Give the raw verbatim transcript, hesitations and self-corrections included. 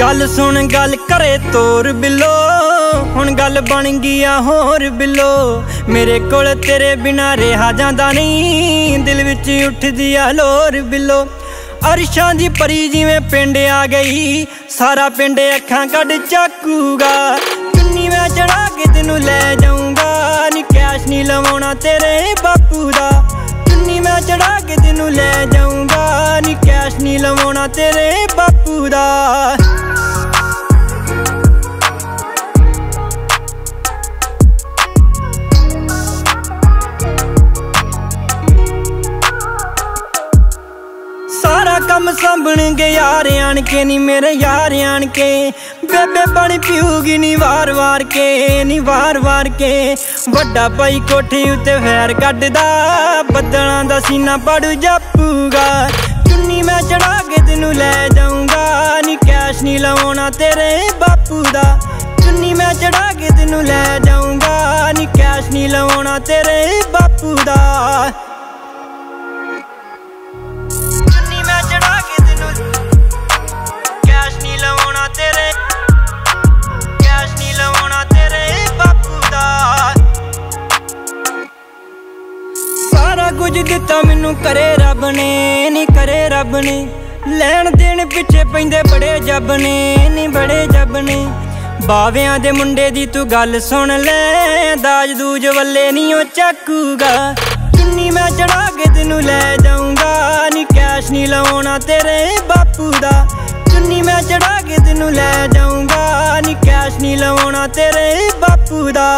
गल सुन गल करे तोर बिलो, हुण गल बन गिया होर बिलो। मेरे कोल तेरे बिना रेहा जांदा नहीं, दिल विच उठदी आ लोर बिलो। अरशां दी परी जिवें पिंड आ गई, सारा पिंड अखां कढ चाकूगा। चुन्नी मैं चढ़ा के तैनूं लै जाऊंगा, नी कैश नी लवाउणा तेरे बापू दा। चुन्नी मैं चढ़ा के तैनूं लै जाऊंगा, नी कैश नी लवाउणा तेरे बापू दा। कम संभन के यार आन के, नी मेरे यार आन के। बेबे पानी पीऊगी नी वार वार के, नी वार वार के। वड्डा भाई कोठी उत्ते फैर कड्डदा, बदलां दा सीना पाड़ू जापूगा। चुन्नी मैं चढ़ा के तैनूं लै जाऊंगा, नी कैश नी लवाउणा तेरे बापू दा। चुन्नी मैं चढ़ा के तैनूं लै जाऊंगा, नी कैश नी लवाउणा तेरे बापू दा। कुछ दिता मैनू करे रब ने, नी करे रब ने। लैन देन पिछे पैंदे बड़े जब ने, नी बड़े जब ने। बावियां दे मुंडे दी तू गल सुन लै, दाज दूज वल्ले नी ओ चाकूगा। चुन्नी मैं चढ़ा के तैनूं लै जाऊंगा, नी कैश नी लवाउणा तेरे बापू दा। चुन्नी मैं चढ़ा के तैनूं लै जाऊंगा, नी कैश नी लवाउणा तेरे बापू दा।